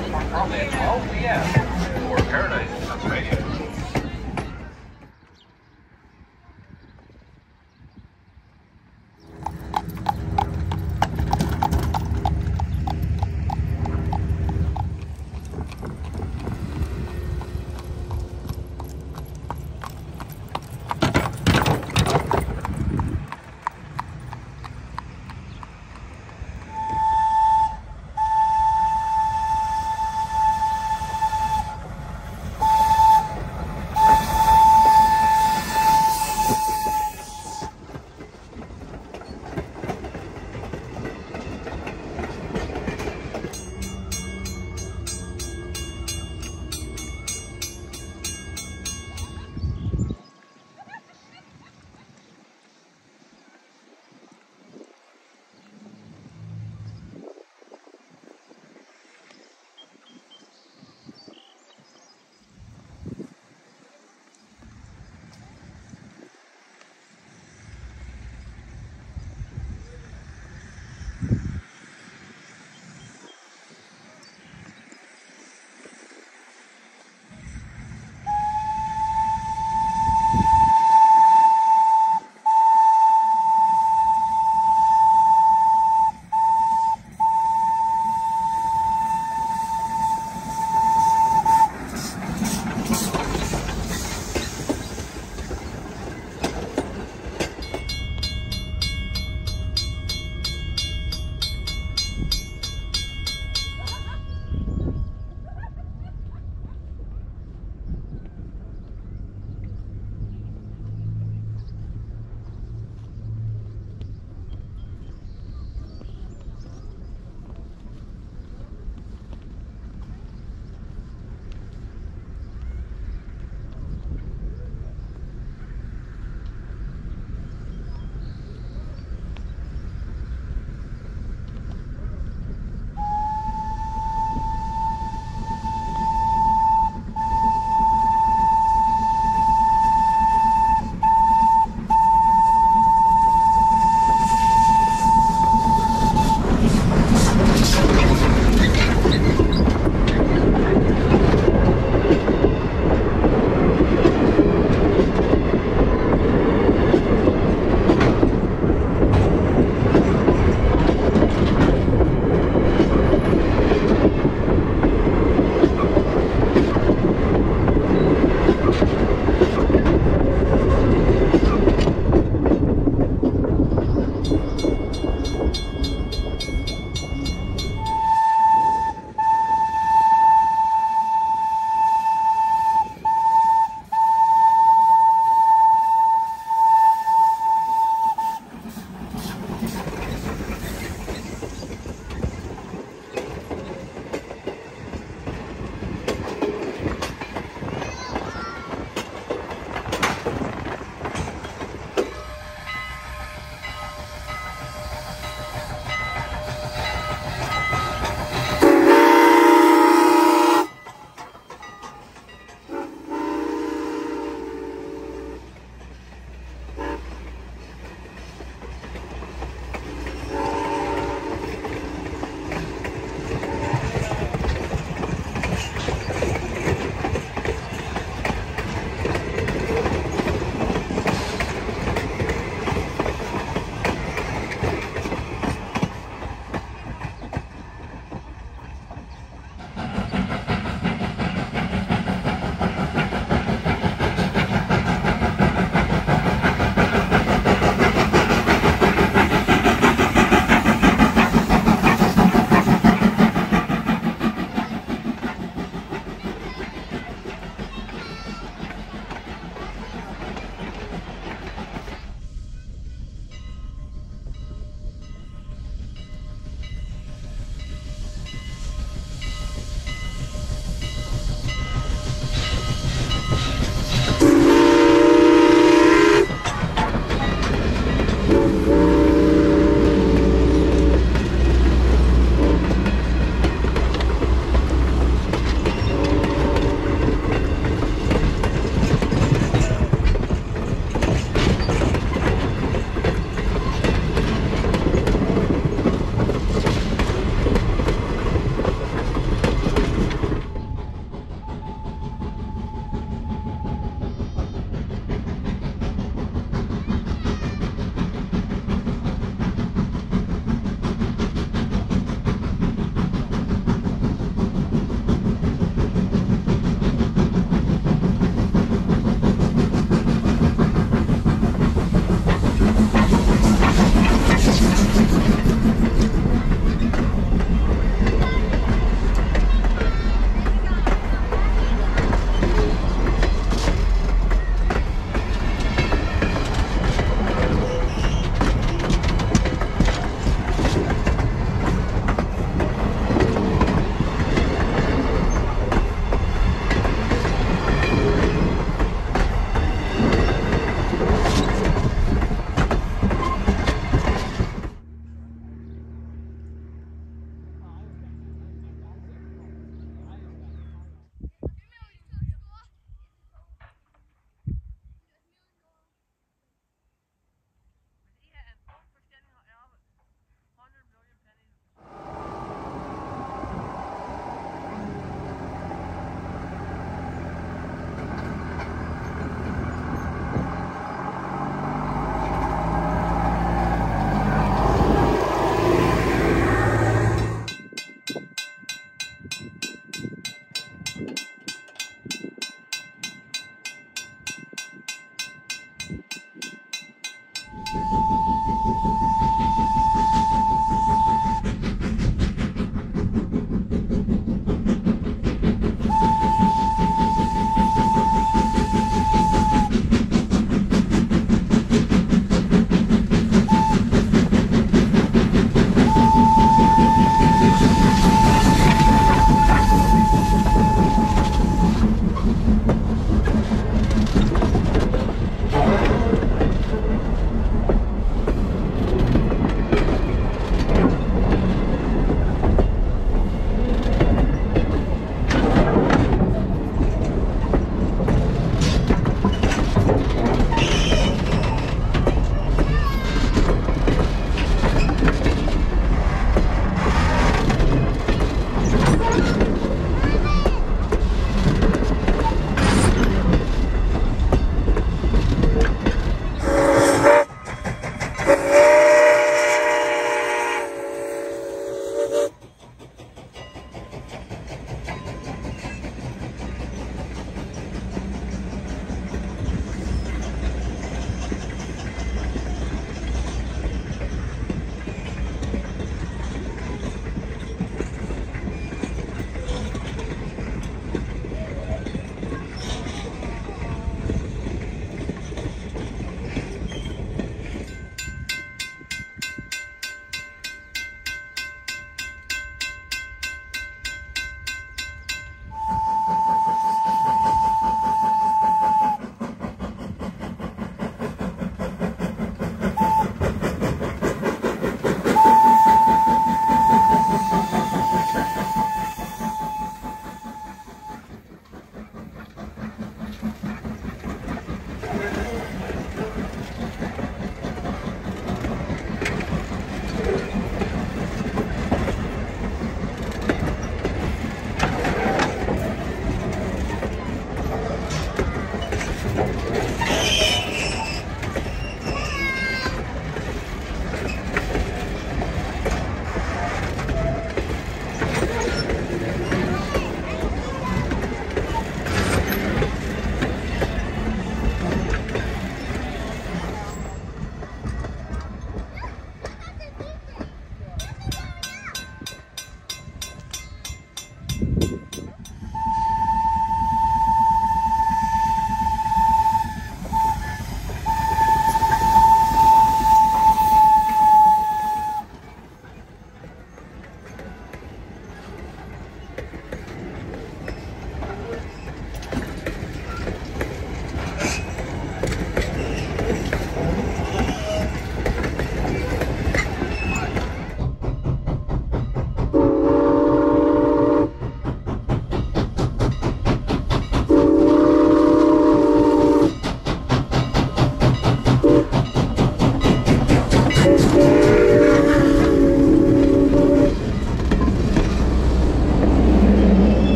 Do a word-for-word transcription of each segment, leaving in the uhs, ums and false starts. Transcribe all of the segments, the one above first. From twelve p m for Paradise, Pennsylvania.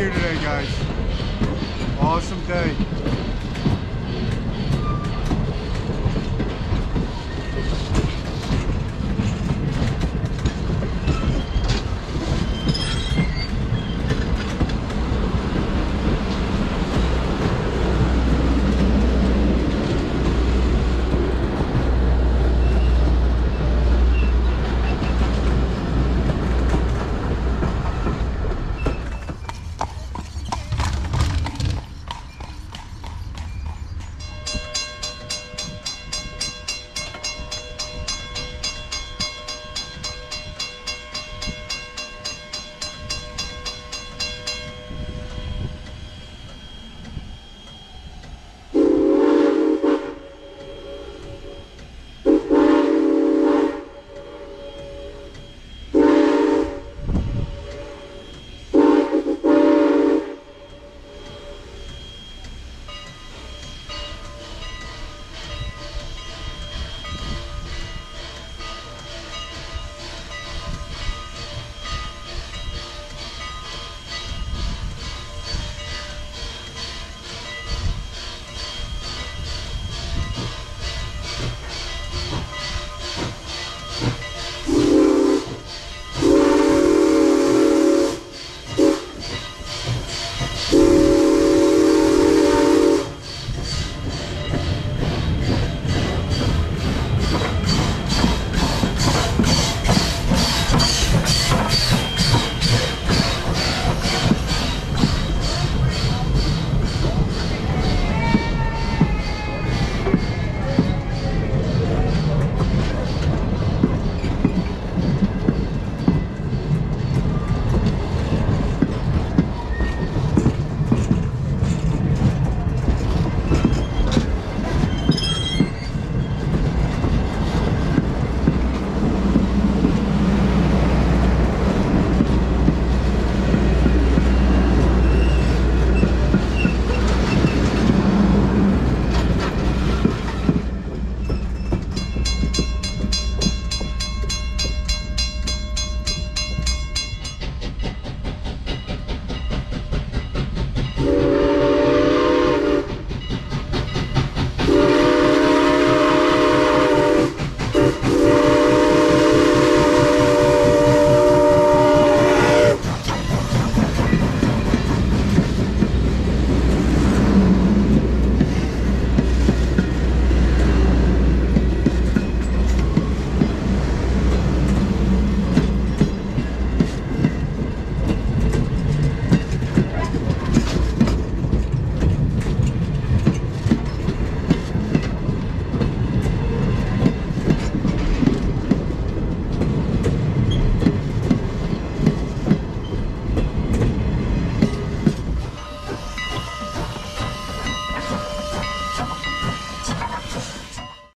here today, guys. Awesome day.